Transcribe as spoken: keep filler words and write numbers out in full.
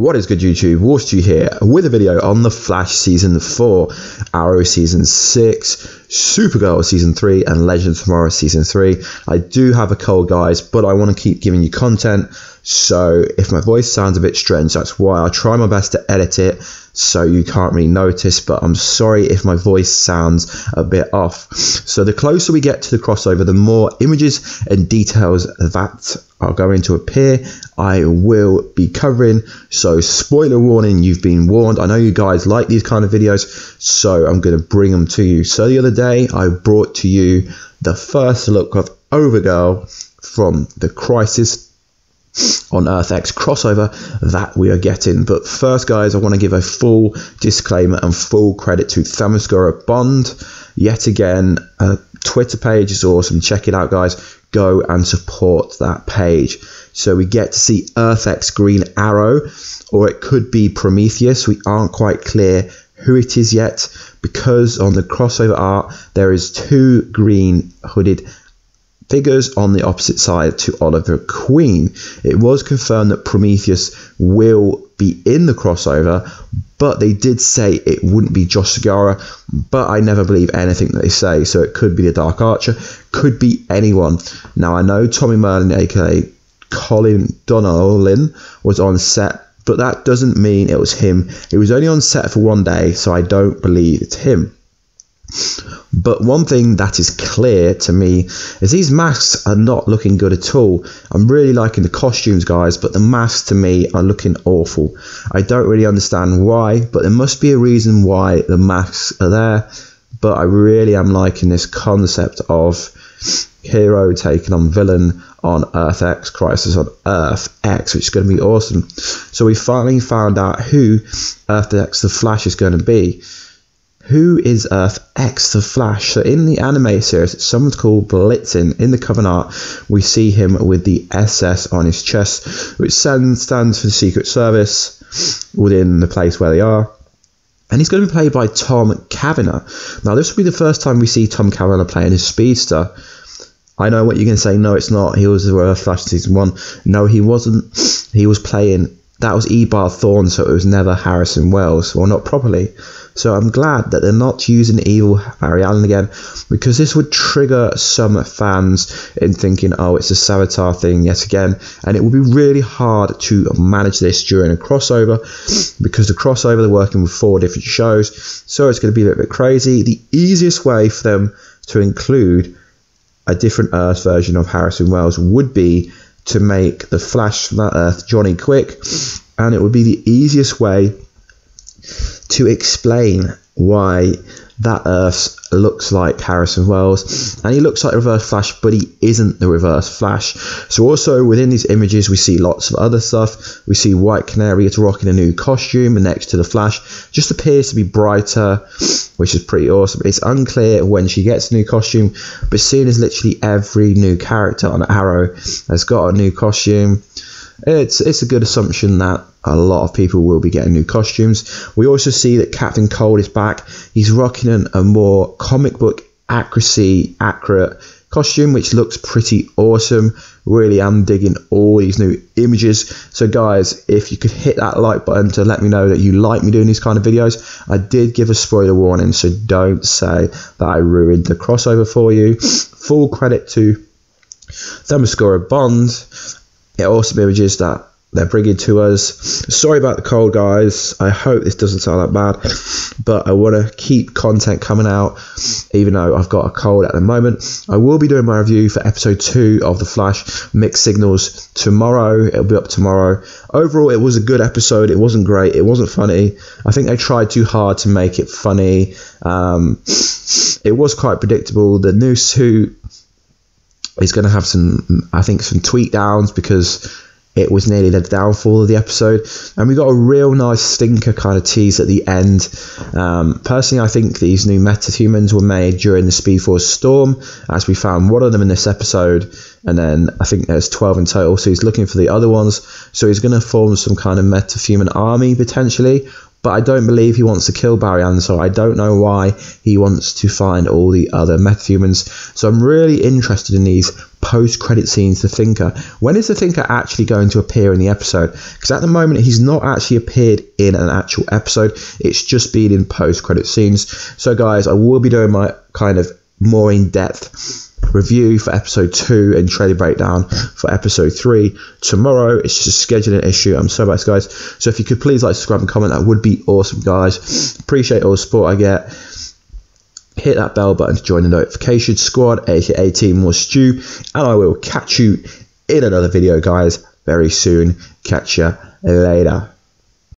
What is good, YouTube? Warstu here with a video on The Flash Season four, Arrow Season six, Supergirl Season three, and Legends of Tomorrow Season three. I do have a cold, guys, but I want to keep giving you content, so if my voice sounds a bit strange, that's why. I try my best to edit it so you can't really notice, but I'm sorry if my voice sounds a bit off. So the closer we get to the crossover, the more images and details that are going to appear I will be covering. So spoiler warning, you've been warned. I know you guys like these kind of videos, so I'm going to bring them to you. So the other day I brought to you the first look of Overgirl from the Crisis on Earth X crossover that we are getting. But first, guys, I want to give a full disclaimer and full credit to Themyscira Bound. Yet again, a Twitter page is awesome. Check it out, guys. Go and support that page. So we get to see Earth X Green Arrow, or it could be Prometheus. We aren't quite clear who it is yet, because on the crossover art there is two green hooded figures on the opposite side to Oliver Queen. It was confirmed that Prometheus will be in the crossover, but they did say it wouldn't be Josh Segara, but I never believe anything that they say, so it could be the Dark Archer, could be anyone. Now, I know Tommy Merlin, aka Colin Donnellan, was on set, but that doesn't mean it was him. He was only on set for one day, so I don't believe it's him. But one thing that is clear to me is these masks are not looking good at all. I'm really liking the costumes, guys, but the masks to me are looking awful. I don't really understand why, but there must be a reason why the masks are there. But I really am liking this concept of hero taking on villain on Earth X, Crisis on Earth X, which is going to be awesome. So we finally found out who Earth X the Flash is going to be. Who is Earth X the Flash? So in the anime series, someone's called Blitzen. In the Covenant, we see him with the S S on his chest, which stands for the Secret Service within the place where they are. And he's going to be played by Tom Kavanagh. Now, this will be the first time we see Tom Kavanagh playing his speedster. I know what you're going to say. No, it's not. He was the Reverse Flash in Season one. No, he wasn't. He was playing... That was Eobard Thorne, so it was never Harrison Wells. Well, not properly. So I'm glad that they're not using evil Harry Allen again, because this would trigger some fans in thinking, oh, it's a Savitar thing yet again. And it would be really hard to manage this during a crossover, because the crossover, they're working with four different shows. So it's going to be a little bit crazy. The easiest way for them to include a different Earth version of Harrison Wells would be to make the Flash from that Earth Johnny Quick, and it would be the easiest way to explain why that Earth looks like Harrison Wells, and he looks like the Reverse Flash, but he isn't the Reverse Flash. So also within these images we see lots of other stuff. We see White Canary is rocking a new costume next to the Flash. Just appears to be brighter, which is pretty awesome. It's unclear when she gets a new costume, but seeing as literally every new character on Arrow has got a new costume, It's, it's a good assumption that a lot of people will be getting new costumes. We also see that Captain Cold is back. He's rocking an, a more comic book accuracy, accurate costume, which looks pretty awesome. Really, I'm digging all these new images. So guys, if you could hit that like button to let me know that you like me doing these kind of videos. I did give a spoiler warning, so don't say that I ruined the crossover for you. Full credit to Themyscira Bound. Awesome images that they're bringing to us. Sorry about the cold, guys. I hope this doesn't sound that bad, but I want to keep content coming out even though I've got a cold at the moment. I will be doing my review for episode two of The Flash Mixed Signals tomorrow. It'll be up tomorrow. Overall, it was a good episode. It wasn't great. It wasn't funny. I think they tried too hard to make it funny. Um, it was quite predictable. The new suit is going to have some, I think, some tweak downs, because it was nearly the downfall of the episode. And we got a real nice Thinker kind of tease at the end. Um, personally, I think these new Meta-Humans were made during the Speed Force storm, as we found one of them in this episode. And then I think there's twelve in total, so he's looking for the other ones. So he's going to form some kind of Meta-Human army, potentially. but I don't believe he wants to kill Barry-Ann, so I don't know why he wants to find all the other metahumans. So I'm really interested in these post-credit scenes, The Thinker. When is The Thinker actually going to appear in the episode? Because at the moment, he's not actually appeared in an actual episode. It's just been in post-credit scenes. So guys, I will be doing my kind of more in-depth review for episode two and trailer breakdown for episode three tomorrow. It's just a scheduling issue. I'm so bad, guys. So if you could please like, subscribe and comment, that would be awesome, guys. Appreciate all the support I get. Hit that bell button to join the notification squad, aka Team Warstu, and I will catch you in another video, guys, very soon. Catch you later.